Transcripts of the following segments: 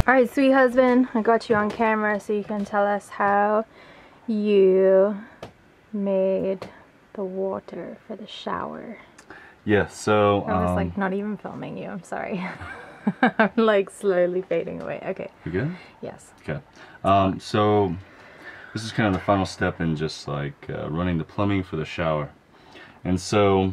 Alright, sweet husband, I got you on camera so you can tell us how you made the water for the shower. Yes, so I was like not even filming you, I'm sorry. I'm like slowly fading away. Okay. You good? Yes. Okay. So this is kind of the final step in just like running the plumbing for the shower. And so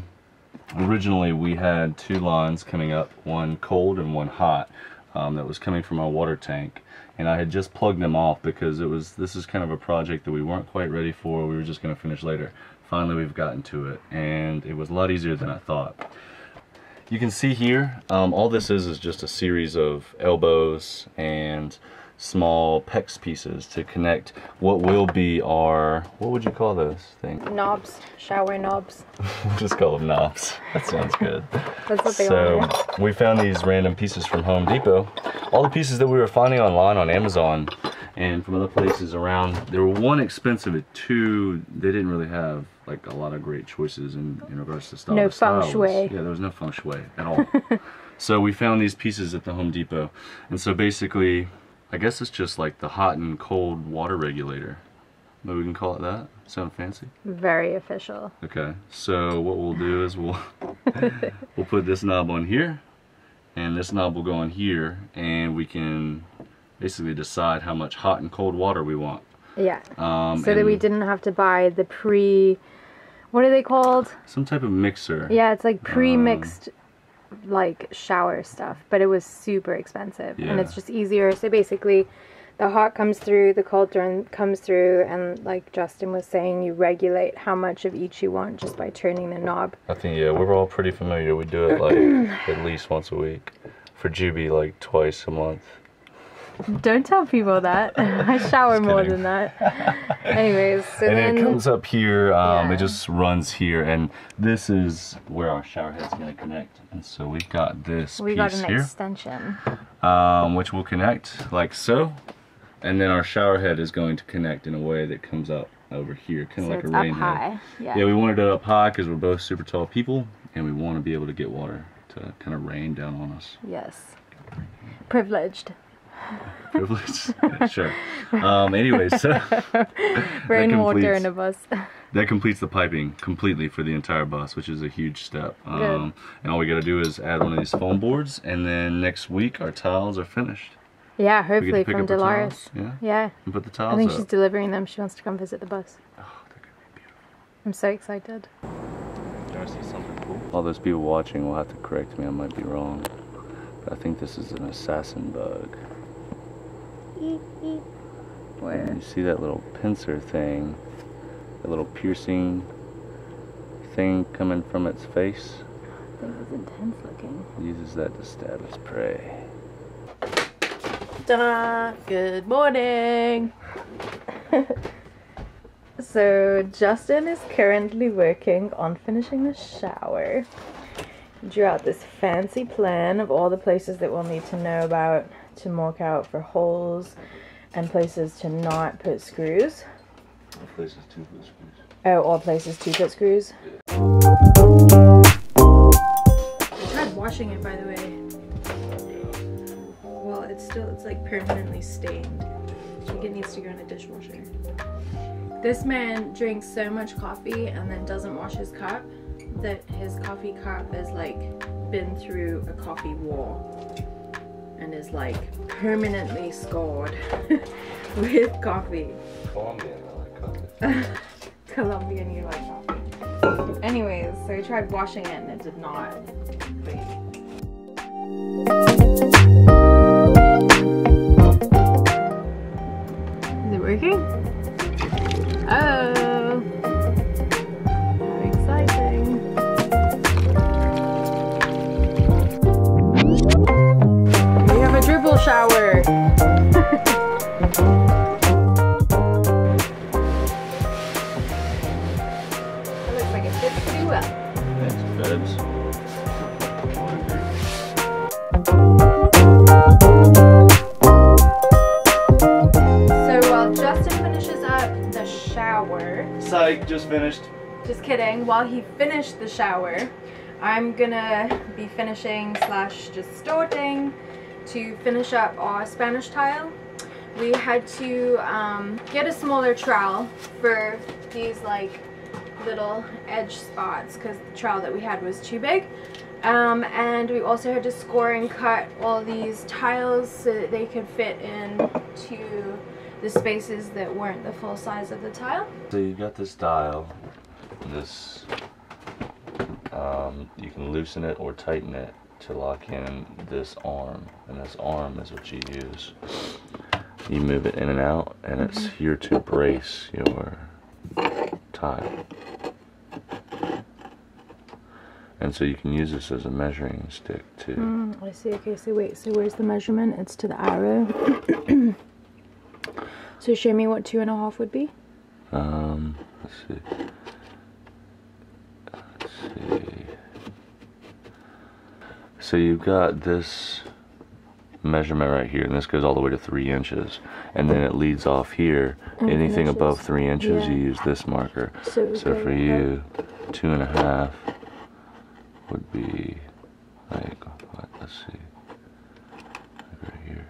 originally we had two lines coming up, one cold and one hot. That was coming from our water tank, and I had just plugged them off because this is kind of a project that we weren't quite ready for. We were just going to finish later. Finally we've gotten to it, and it was a lot easier than I thought. You can see here, all this is just a series of elbows and small PEX pieces to connect what will be our, what would you call those things? Knobs, shower knobs. We'll just call them knobs. That sounds good. That's what they are. So we found these random pieces from Home Depot. All the pieces that we were finding online on Amazon and from other places around, they were one, expensive, and two, they didn't really have like a lot of great choices in regards to style. No feng shui. Yeah, there was no feng shui at all. So we found these pieces at the Home Depot, and so basically I guess it's just like the hot and cold water regulator. Maybe we can call it that? Sound fancy? Very official. Okay, so what we'll do is we'll put this knob on here, and this knob will go on here, and we can basically decide how much hot and cold water we want. Yeah, so that we didn't have to buy the what are they called? Some type of mixer. Yeah, it's like pre-mixed like shower stuff, but it was super expensive. Yeah. And it's just easier. So basically the hot comes through, the cold comes through, and like Justin was saying, you regulate how much of each you want just by turning the knob. I think, yeah, we're all pretty familiar. We do it like at least once a week. For Juby, like twice a month. Don't tell people that. I shower more than that. Anyways, so then it comes up here, it just runs here, and this is where our shower head's going to connect. And so we've got this piece here. We got an extension. Which will connect like so, and then our shower head is going to connect in a way that comes up over here, kind of like a rain head. Yeah. Yeah, we wanted it up high because we're both super tall people, and we want to be able to get water to kind of rain down on us. Yes. Privileged. Privilege. Sure. Anyway, so rainwater in a bus. That completes the piping completely for the entire bus, which is a huge step. And all we got to do is add one of these foam boards, and then next week our tiles are finished. Yeah, hopefully from Delaris. Yeah. And put the tiles up. I think she's delivering them. She wants to come visit the bus. Oh, they're gonna be beautiful. I'm so excited. Did I see something cool? All those people watching will have to correct me. I might be wrong. But I think this is an assassin bug. Where? You see that little pincer thing, that little piercing thing coming from its face? I think it's intense looking. It uses that to stab its prey. Ta-da! Good morning! So Justin is currently working on finishing the shower. He drew out this fancy plan of all the places that we'll need to know about to mark out for holes and places to not put screws. All places to put screws. Oh, all places to put screws. Yeah. I tried washing it, by the way. Yeah. Well, it's like permanently stained. I think it needs to go in a dishwasher. This man drinks so much coffee and then doesn't wash his cup that his coffee cup has like been through a coffee war and is like permanently scored with coffee. Colombian, I like coffee. Colombian, you like coffee. Anyways, so I tried washing it and it did not clean. Is it working? Oh, how exciting. Dribble shower. That looks like it fits pretty well. Thanks, babes. What a group. Just finished. Just kidding. While he finished the shower, I'm gonna be finishing / just starting to finish up our Spanish tile. We had to get a smaller trowel for these like little edge spots because the trowel that we had was too big. And we also had to score and cut all these tiles so that they could fit into the spaces that weren't the full size of the tile. So you've got this dial, this, you can loosen it or tighten it to lock in this arm, and this arm is what you use. You move it in and out, and it's here to brace your tile. And so you can use this as a measuring stick too. I see. Okay, so wait, so where's the measurement? It's to the arrow. So show me what 2.5 would be. Let's see. So you've got this measurement right here, and this goes all the way to 3 inches, and then it leads off here. And anything above 3 inches, yeah, you use this marker. So for you, 2.5 would be like, what, let's see, like right here.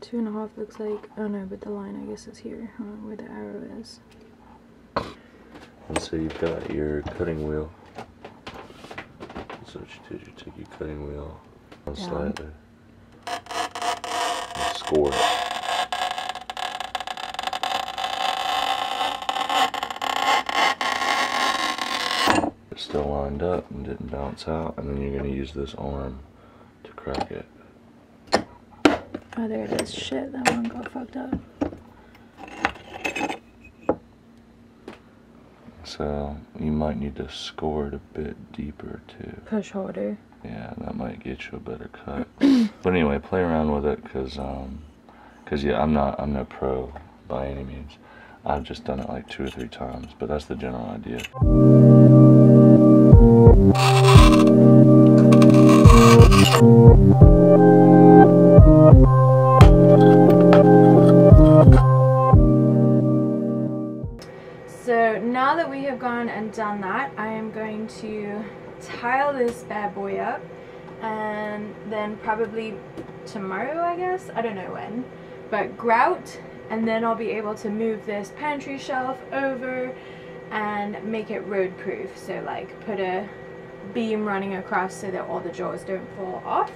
2.5 looks like, oh no, but the line I guess is here, where the arrow is. And so you've got your cutting wheel. So what you do is you take your cutting wheel down slightly and score it. Still lined up and didn't bounce out, and then you're going to use this arm to crack it. Oh, there it is. Shit, that one got fucked up. So you might need to score it a bit deeper too. Push harder. Yeah, that might get you a better cut. But anyway, play around with it, cause yeah, I'm no pro by any means. I've just done it like 2 or 3 times, but that's the general idea. So now that we have gone and done that, I am going to tile this bad boy up, and then probably tomorrow, I guess, I don't know when, but grout, and then I'll be able to move this pantry shelf over and make it road proof. So like put a beam running across so that all the drawers don't fall off,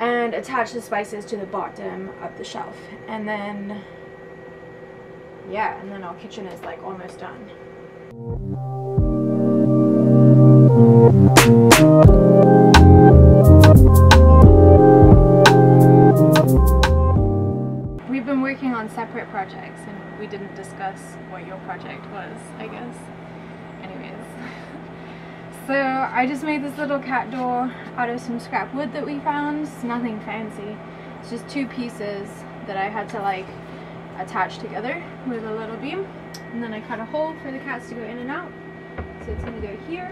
and attach the spices to the bottom of the shelf, and then yeah, and then our kitchen is like almost done. We've been working on separate projects, and we didn't discuss what your project was, I guess. Anyways. So I just made this little cat door out of some scrap wood that we found. It's nothing fancy. It's just 2 pieces that I had to like attach together with a little beam, and then I cut a hole for the cats to go in and out. So it's going to go here,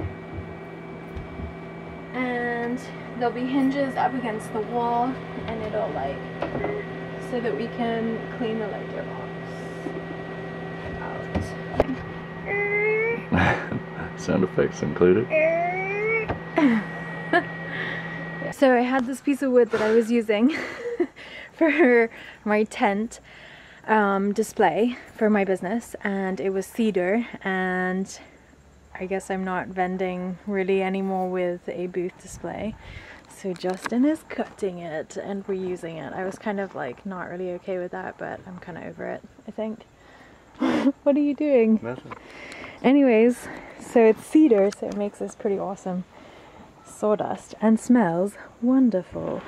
and there'll be hinges up against the wall, and it'll like, so that we can clean the lighter box out. Sound effects included. Yeah. So I had this piece of wood that I was using for my tent display for my business, and it was cedar, and I guess I'm not vending really anymore with a booth display, so Justin is cutting it and reusing it. I was kind of like not really okay with that, but I'm kind of over it, I think. What are you doing? Nothing. Anyways, so it's cedar, so it makes this pretty awesome sawdust and smells wonderful.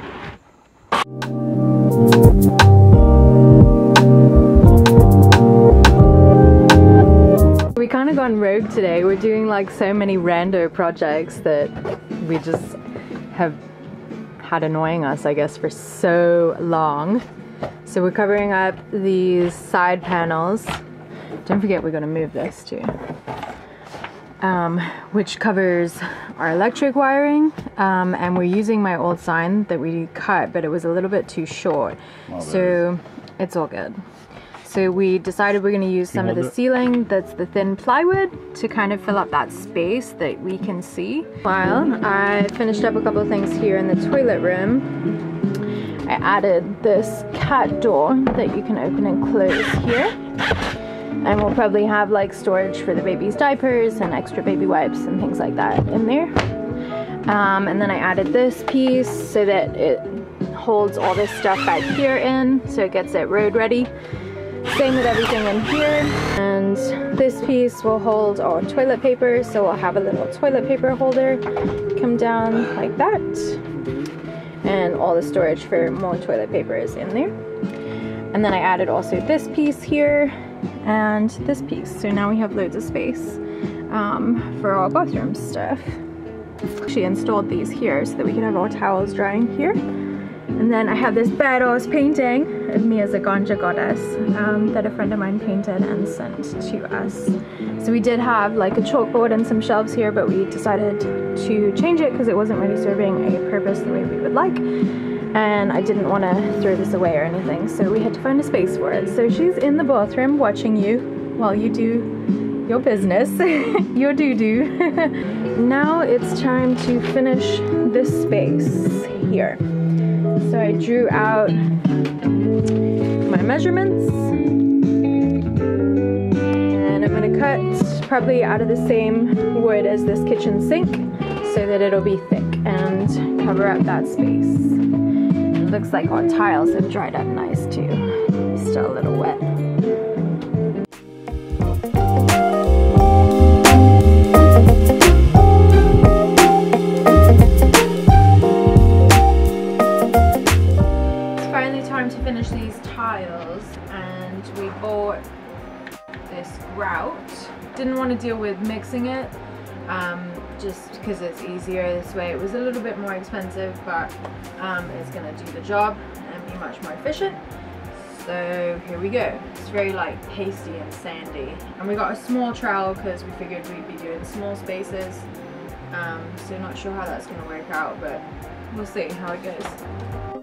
We kind of gone rogue today. We're doing like so many rando projects that we just have had annoying us, I guess, for so long. So we're covering up these side panels. Don't forget we're gonna move this too. Which covers our electric wiring, and we're using my old sign that we cut, but it was a little bit too short. So it's all good. So we decided we're gonna use some of the ceiling that's the thin plywood to kind of fill up that space that we can see. While I finished up a couple of things here in the toilet room, I added this cat door that you can open and close here. And we'll probably have like storage for the baby's diapers and extra baby wipes and things like that in there. And then I added this piece so that it holds all this stuff back here in, so it gets it road ready. Same with everything in here, and this piece will hold our toilet paper, so we'll have a little toilet paper holder come down like that, and all the storage for more toilet paper is in there. And then I added also this piece here and this piece, so now we have loads of space for our bathroom stuff. She installed these here so that we can have our towels drying here. And then I have this badass painting of me as a ganja goddess that a friend of mine painted and sent to us. So we did have like a chalkboard and some shelves here, but we decided to change it because it wasn't really serving a purpose the way we would like. And I didn't want to throw this away or anything, so we had to find a space for it. So she's in the bathroom watching you while you do your business, your doo-doo. Now it's time to finish this space here. So I drew out my measurements, and I'm going to cut probably out of the same wood as this kitchen sink so that it'll be thick and cover up that space. It looks like our tiles have dried up nice too. Still a little wet. Didn't want to deal with mixing it just because it's easier this way. It was a little bit more expensive, but it's gonna do the job and be much more efficient. So here we go. It's very like pasty and sandy, and we got a small trowel because we figured we'd be doing small spaces, so not sure how that's gonna work out, but we'll see how it goes.